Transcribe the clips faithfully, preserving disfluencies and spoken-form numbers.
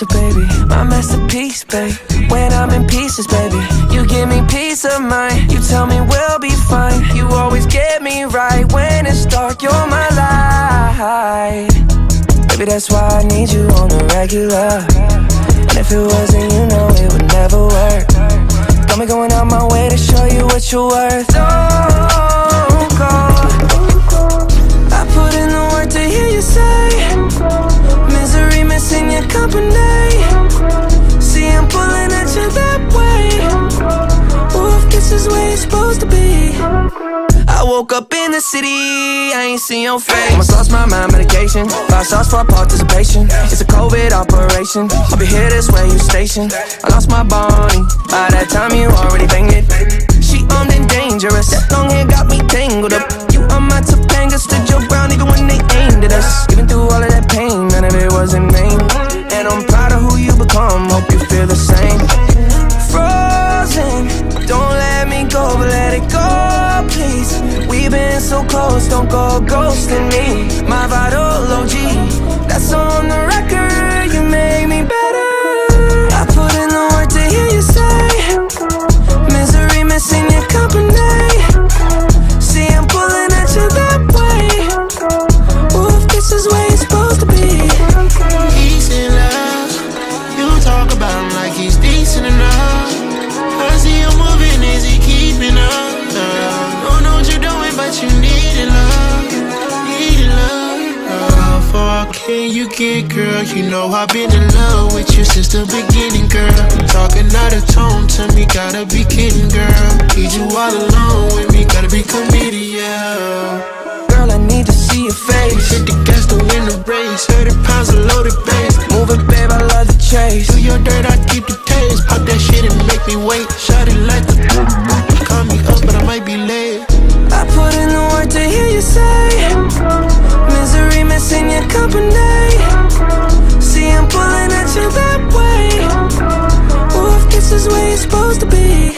master, baby, my masterpiece, babe. When I'm in pieces, baby, you give me peace of mind. You tell me we'll be fine. You always get me right. When it's dark, you're my light. Baby, that's why I need you on the regular. And if it wasn't, you know it would never work. Got me going out my way to show you what you're worth. Don't go. I put in the work to hear you say. Misery missing your company. See, I'm pulling at you that way. Wolf kisses where it's supposed to be. I woke up in the city, I ain't seen your face. Almost lost my mind, medication. Five stars for participation. It's a COVID operation. I'll be here, this way you stationed. I lost my Bonnie. By that time you already banged it. She armed and dangerous. That long hair got me tangled up. You on my Topanga, stood your ground even when they aimed at us. Even through all of that pain, none of it was in vain. And I'm proud of who you become. Hope you feel the same. Frozen, don't let me go, but let it go. Please, we've been so close, don't go ghosting me. My vital O G, that's on the record. You made me better. I put in the work to hear you say. Misery missing your company. See, I'm pulling at you that way. Wolf, this is where you're supposed to be. He's in love. You talk about him like he's decent enough. I see him moving, is he keeping up? You need love, need love. How far can you get, girl? You know I've been in love with you since the beginning, girl. Talking out of tone to me, gotta be kidding, girl. Need you all alone with me, gotta be committed, yeah. Girl, I need to see your face. Hit the gas to win the race. thirty pounds of loaded bass. Move it, babe, I love the chase. Do your dirt, I keep the taste. Pop that shit and make me wait. Shot it like the call me up, but I might be late. I put in the work to hear you say. Misery missing your company. See, I'm pulling at you that way. Wolf, this is where you're supposed to be.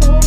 Go,